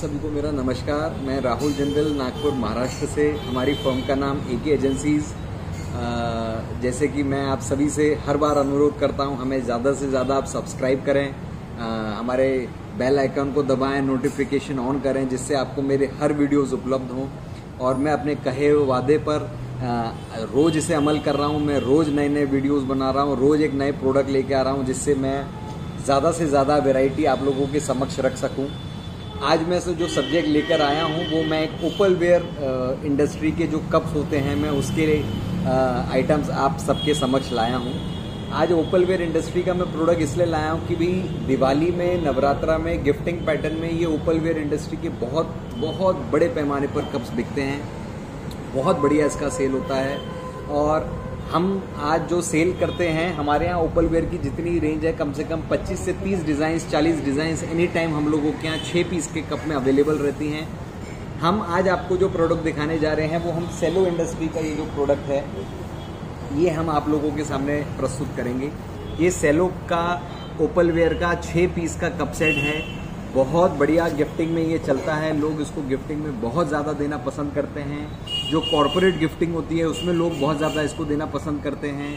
सभी को मेरा नमस्कार। मैं राहुल जिंदल नागपुर महाराष्ट्र से। हमारी फर्म का नाम ए के एजेंसीज। जैसे कि मैं आप सभी से हर बार अनुरोध करता हूं, हमें ज़्यादा से ज़्यादा आप सब्सक्राइब करें, हमारे बेल आइकन को दबाएं, नोटिफिकेशन ऑन करें, जिससे आपको मेरे हर वीडियोज़ उपलब्ध हों। और मैं अपने कहे हुए वादे पर रोज़ इसे अमल कर रहा हूँ। मैं रोज़ नए नए वीडियोज़ बना रहा हूँ, रोज़ एक नए प्रोडक्ट लेके आ रहा हूँ, जिससे मैं ज़्यादा से ज़्यादा वैरायटी आप लोगों के समक्ष रख सकूं। आज मैं जो सब्जेक्ट लेकर आया हूं, वो मैं एक ओपलवेयर इंडस्ट्री के जो कप्स होते हैं, मैं उसके आइटम्स आप सबके समक्ष लाया हूं। आज ओपलवेयर इंडस्ट्री का मैं प्रोडक्ट इसलिए लाया हूं कि भी दिवाली में, नवरात्रा में, गिफ्टिंग पैटर्न में ये ओपलवेयर इंडस्ट्री के बहुत बहुत बड़े पैमाने पर कप्स बिकते हैं। बहुत बढ़िया इसका सेल होता है। और हम आज जो सेल करते हैं, हमारे यहाँ ओपलवेयर की जितनी रेंज है, कम से कम 25 से 30 डिज़ाइंस, 40 डिज़ाइंस एनी टाइम हम लोगों के यहाँ 6 पीस के कप में अवेलेबल रहती हैं। हम आज आपको जो प्रोडक्ट दिखाने जा रहे हैं, वो हम सेलो इंडस्ट्री का ये जो प्रोडक्ट है, ये हम आप लोगों के सामने प्रस्तुत करेंगे। ये सेलो का ओपलवेयर का 6 पीस का कप सेट है। बहुत बढ़िया गिफ्टिंग में ये चलता है। लोग इसको गिफ्टिंग में बहुत ज़्यादा देना पसंद करते हैं। जो कॉरपोरेट गिफ्टिंग होती है, उसमें लोग बहुत ज़्यादा इसको देना पसंद करते हैं।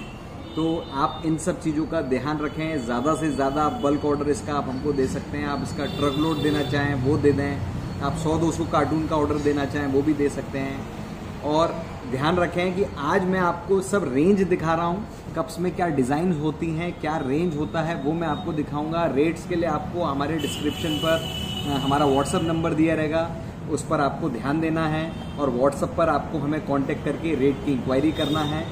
तो आप इन सब चीज़ों का ध्यान रखें। ज़्यादा से ज़्यादा आप बल्क ऑर्डर इसका आप हमको दे सकते हैं। आप इसका ट्रक लोड देना चाहें वो दे दें। आप 100-200 कार्टून का ऑर्डर देना चाहें वो भी दे सकते हैं। और ध्यान रखें कि आज मैं आपको सब रेंज दिखा रहा हूँ, कप्स में क्या डिज़ाइन होती हैं, क्या रेंज होता है, वो मैं आपको दिखाऊंगा। रेट्स के लिए आपको हमारे डिस्क्रिप्शन पर हमारा व्हाट्सअप नंबर दिया रहेगा, उस पर आपको ध्यान देना है। और व्हाट्सअप पर आपको हमें कांटेक्ट करके रेट की इंक्वायरी करना है।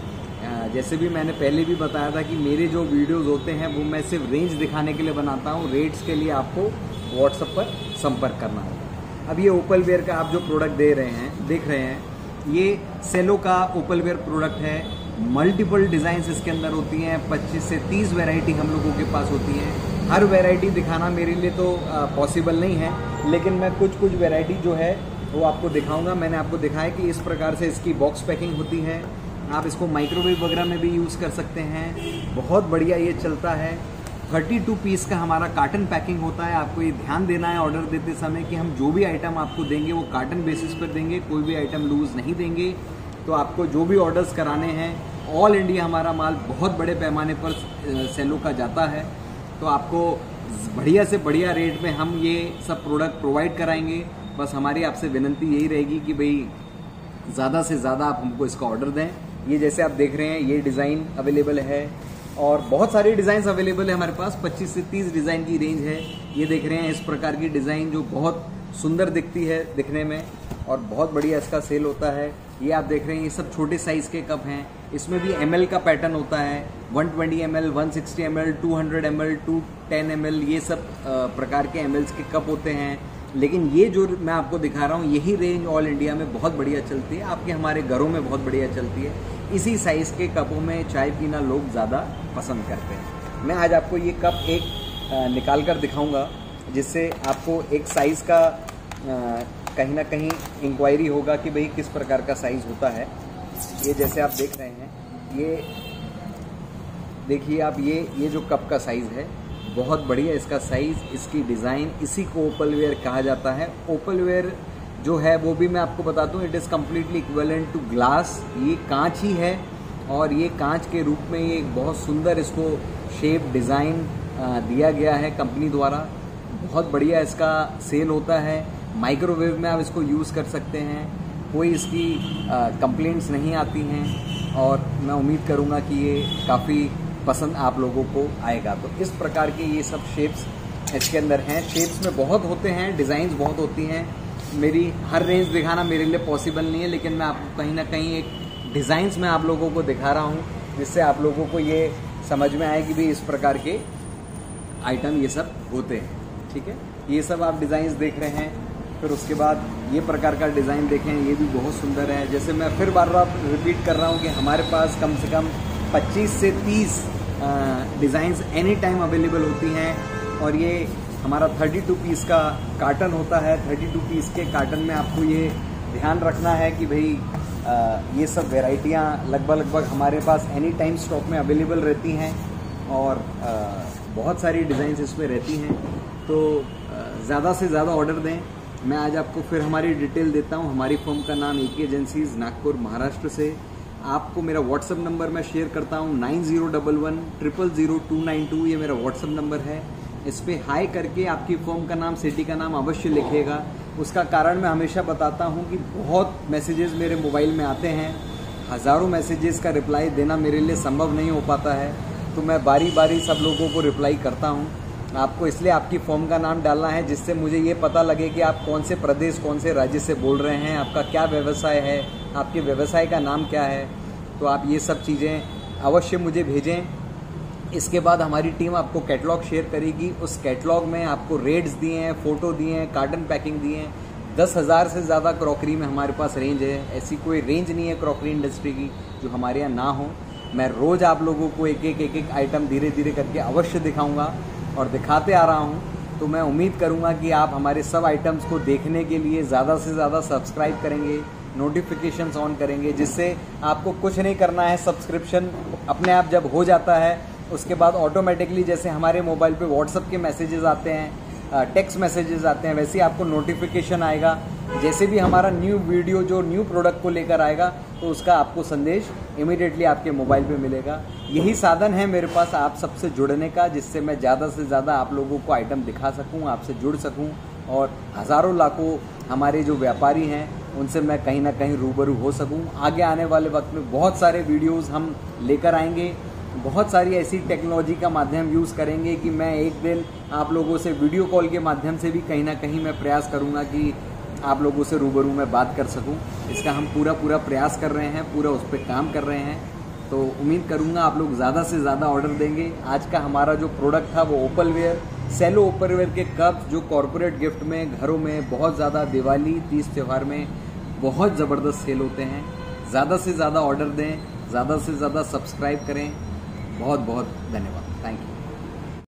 जैसे भी मैंने पहले भी बताया था कि मेरे जो वीडियोज़ होते हैं, वो मैं सिर्फ रेंज दिखाने के लिए बनाता हूँ। रेट्स के लिए आपको व्हाट्सअप पर संपर्क करना होगा। अब ये ओपलवेयर का आप जो प्रोडक्ट देख रहे हैं, ये सेलो का ओपलवेयर प्रोडक्ट है। मल्टीपल डिज़ाइंस इसके अंदर होती हैं। 25 से 30 वैरायटी हम लोगों के पास होती हैं। हर वैरायटी दिखाना मेरे लिए तो पॉसिबल नहीं है, लेकिन मैं कुछ वैरायटी जो है वो आपको दिखाऊंगा। मैंने आपको दिखाया कि इस प्रकार से इसकी बॉक्स पैकिंग होती है। आप इसको माइक्रोवेव वगैरह में भी यूज़ कर सकते हैं। बहुत बढ़िया ये चलता है। 32 पीस का हमारा कार्टन पैकिंग होता है। आपको ये ध्यान देना है ऑर्डर देते समय कि हम जो भी आइटम आपको देंगे वो कार्टन बेसिस पर देंगे, कोई भी आइटम लूज़ नहीं देंगे। तो आपको जो भी ऑर्डर्स कराने हैं, ऑल इंडिया हमारा माल बहुत बड़े पैमाने पर सेलो का जाता है। तो आपको बढ़िया से बढ़िया रेट में हम ये सब प्रोडक्ट प्रोवाइड कराएंगे। बस हमारी आपसे विनती यही रहेगी कि भाई ज़्यादा से ज़्यादा आप हमको इसका ऑर्डर दें। ये जैसे आप देख रहे हैं, ये डिज़ाइन अवेलेबल है और बहुत सारे डिज़ाइंस अवेलेबल है हमारे पास। 25 से 30 डिज़ाइन की रेंज है। ये देख रहे हैं इस प्रकार की डिज़ाइन जो बहुत सुंदर दिखती है दिखने में और बहुत बढ़िया इसका सेल होता है। ये आप देख रहे हैं, ये सब छोटे साइज़ के कप हैं। इसमें भी एमएल का पैटर्न होता है। 120 ml, 160 ml, 200 ml, 210 ml, ये सब प्रकार के mls के कप होते हैं। लेकिन ये जो मैं आपको दिखा रहा हूँ, यही रेंज ऑल इंडिया में बहुत बढ़िया चलती है। आपके हमारे घरों में बहुत बढ़िया चलती है। इसी साइज़ के कपों में चाय पीना लोग ज़्यादा पसंद करते हैं। मैं आज आपको ये कप एक निकाल कर दिखाऊँगा, जिससे आपको एक साइज़ का कहीं ना कहीं इंक्वायरी होगा कि भाई किस प्रकार का साइज़ होता है। ये जैसे आप देख रहे हैं, ये देखिए आप, ये जो कप का साइज़ है, बहुत बढ़िया इसका साइज़, इसकी डिज़ाइन, इसी को ओपलवेयर कहा जाता है। ओपलवेयर जो है वो भी मैं आपको बता दूं, it is completely equivalent to glass. ये कांच ही है और ये कांच के रूप में ये बहुत सुंदर इसको शेप डिज़ाइन दिया गया है कंपनी द्वारा। बहुत बढ़िया इसका सेल होता है। माइक्रोवेव में आप इसको यूज़ कर सकते हैं। कोई इसकी कंप्लेंट्स नहीं आती हैं और मैं उम्मीद करूंगा कि ये काफ़ी पसंद आप लोगों को आएगा। तो इस प्रकार के ये सब शेप्स इसके अंदर हैं। शेप्स में बहुत होते हैं, डिज़ाइंस बहुत होती हैं। मेरी हर रेंज दिखाना मेरे लिए पॉसिबल नहीं है, लेकिन मैं आपको कहीं ना कहीं एक डिज़ाइंस में आप लोगों को दिखा रहा हूँ, जिससे आप लोगों को ये समझ में आए कि भी इस प्रकार के आइटम ये सब होते हैं। ठीक है, ये सब आप डिज़ाइंस देख रहे हैं। फिर उसके बाद ये प्रकार का डिज़ाइन देखें, ये भी बहुत सुंदर है। जैसे मैं फिर बार रिपीट कर रहा हूँ कि हमारे पास कम से कम 25 से 30 डिज़ाइंस एनी टाइम अवेलेबल होती हैं। और ये हमारा 32 पीस का कार्टन होता है। 32 पीस के कार्टन में आपको ये ध्यान रखना है कि भाई ये सब वेराइटियाँ लगभग हमारे पास एनी टाइम स्टॉक में अवेलेबल रहती हैं और बहुत सारी डिज़ाइंस इसमें रहती हैं। तो ज़्यादा से ज़्यादा ऑर्डर दें। मैं आज आपको फिर हमारी डिटेल देता हूँ। हमारी फर्म का नाम ए के एजेंसीज नागपुर महाराष्ट्र से। आपको मेरा व्हाट्सअप नंबर मैं शेयर करता हूँ 9011 000 292, ये मेरा व्हाट्सअप नंबर है। इस पर हाई करके आपकी फर्म का नाम, सिटी का नाम अवश्य लिखिएगा। उसका कारण मैं हमेशा बताता हूँ कि बहुत मैसेजेस मेरे मोबाइल में आते हैं, हज़ारों मैसेजेस का रिप्लाई देना मेरे लिए संभव नहीं हो पाता है, तो मैं बारी बारी सब लोगों को रिप्लाई करता हूँ। आपको इसलिए आपकी फर्म का नाम डालना है जिससे मुझे ये पता लगे कि आप कौन से प्रदेश, कौन से राज्य से बोल रहे हैं, आपका क्या व्यवसाय है, आपके व्यवसाय का नाम क्या है। तो आप ये सब चीज़ें अवश्य मुझे भेजें। इसके बाद हमारी टीम आपको कैटलॉग शेयर करेगी। उस कैटलॉग में आपको रेट्स दिए हैं, फ़ोटो दिए हैं, कार्टन पैकिंग दिए हैं। 10,000 से ज़्यादा क्रॉकरी में हमारे पास रेंज है। ऐसी कोई रेंज नहीं है क्रॉकरी इंडस्ट्री की जो हमारे यहाँ ना हो। मैं रोज़ आप लोगों को एक एक आइटम धीरे धीरे करके अवश्य दिखाऊँगा और दिखाते आ रहा हूँ। तो मैं उम्मीद करूँगा कि आप हमारे सब आइटम्स को देखने के लिए ज़्यादा से ज़्यादा सब्सक्राइब करेंगे, नोटिफिकेशंस ऑन करेंगे, जिससे आपको कुछ नहीं करना है। सब्सक्रिप्शन अपने आप जब हो जाता है उसके बाद ऑटोमेटिकली जैसे हमारे मोबाइल पे व्हाट्सअप के मैसेजेस आते हैं, टेक्स्ट मैसेजेस आते हैं, वैसे ही आपको नोटिफिकेशन आएगा। जैसे भी हमारा न्यू वीडियो जो न्यू प्रोडक्ट को लेकर आएगा तो उसका आपको संदेश इमीडिएटली आपके मोबाइल पे मिलेगा। यही साधन है मेरे पास आप सबसे जुड़ने का, जिससे मैं ज़्यादा से ज़्यादा आप लोगों को आइटम दिखा सकूँ, आपसे जुड़ सकूँ और हज़ारों लाखों हमारे जो व्यापारी हैं उनसे मैं कहीं ना कहीं रूबरू हो सकूं। आगे आने वाले वक्त में बहुत सारे वीडियोस हम लेकर आएंगे, बहुत सारी ऐसी टेक्नोलॉजी का माध्यम यूज़ करेंगे कि मैं एक दिन आप लोगों से वीडियो कॉल के माध्यम से भी कहीं ना कहीं मैं प्रयास करूंगा कि आप लोगों से रूबरू मैं बात कर सकूं। इसका हम पूरा प्रयास कर रहे हैं, पूरा उस पर काम कर रहे हैं। तो उम्मीद करूँगा आप लोग ज़्यादा से ज़्यादा ऑर्डर देंगे। आज का हमारा जो प्रोडक्ट था वो ओपलवेयर, सेलो ओपलवेयर के कप, जो कॉर्पोरेट गिफ्ट में, घरों में बहुत ज़्यादा, दिवाली, तीज त्यौहार में बहुत ज़बरदस्त सेल होते हैं। ज़्यादा से ज़्यादा ऑर्डर दें, ज़्यादा से ज़्यादा सब्सक्राइब करें। बहुत बहुत धन्यवाद, थैंक यू।